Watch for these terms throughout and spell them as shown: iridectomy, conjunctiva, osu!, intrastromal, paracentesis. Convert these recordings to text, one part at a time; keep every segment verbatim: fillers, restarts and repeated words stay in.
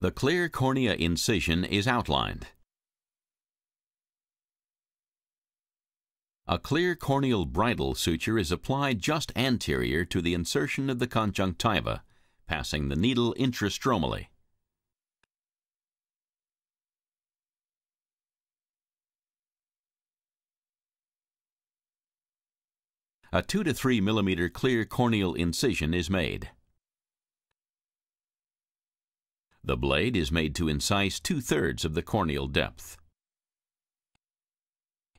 The clear cornea incision is outlined. A clear corneal bridle suture is applied just anterior to the insertion of the conjunctiva, passing the needle intrastromally. A two to three millimeter clear corneal incision is made. The blade is made to incise two-thirds of the corneal depth.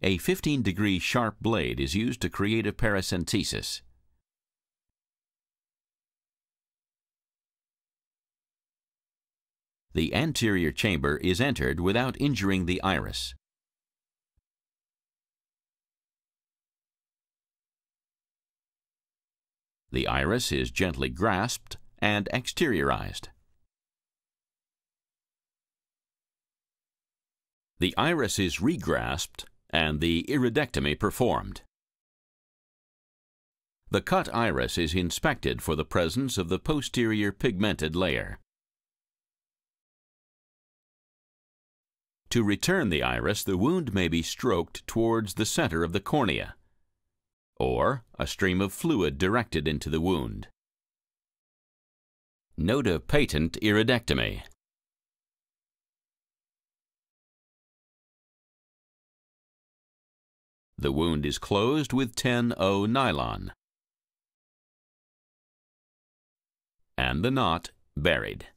A fifteen degree sharp blade is used to create a paracentesis. The anterior chamber is entered without injuring the iris. The iris is gently grasped and exteriorized. The iris is regrasped and the iridectomy performed. The cut iris is inspected for the presence of the posterior pigmented layer. To return the iris, the wound may be stroked towards the center of the cornea, or a stream of fluid directed into the wound. Note a patent iridectomy. The wound is closed with ten oh nylon and the knot buried.